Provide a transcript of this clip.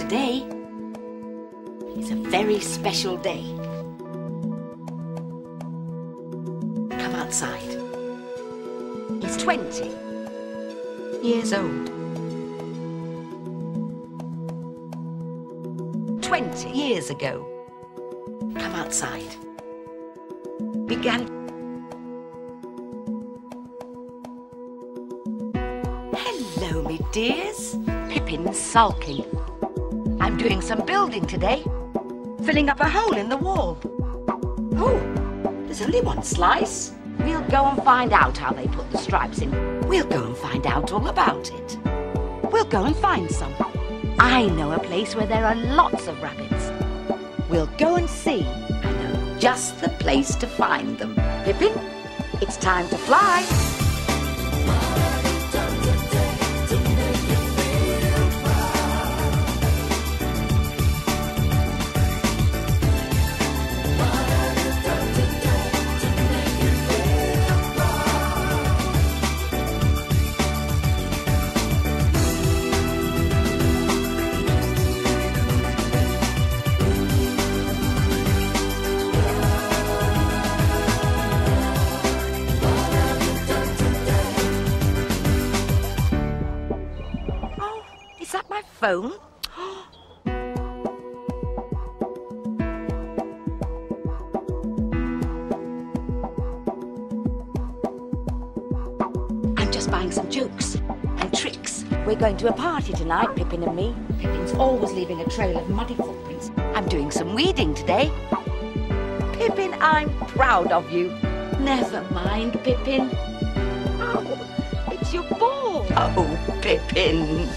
Today is a very special day. Come outside. He's 20 years old. 20 years ago, Come Outside began. Hello, me dears. Pippin's sulking. I'm doing some building today, filling up a hole in the wall. Oh, there's only one slice. We'll go and find out how they put the stripes in. We'll go and find out all about it. We'll go and find some. I know a place where there are lots of rabbits. We'll go and see. I know just the place to find them. Pippin, it's time to fly. Is that my phone? I'm just buying some jokes and tricks. We're going to a party tonight, Pippin and me. Pippin's always leaving a trail of muddy footprints. I'm doing some weeding today. Pippin, I'm proud of you. Never mind, Pippin. Oh, it's your ball. Oh, Pippin.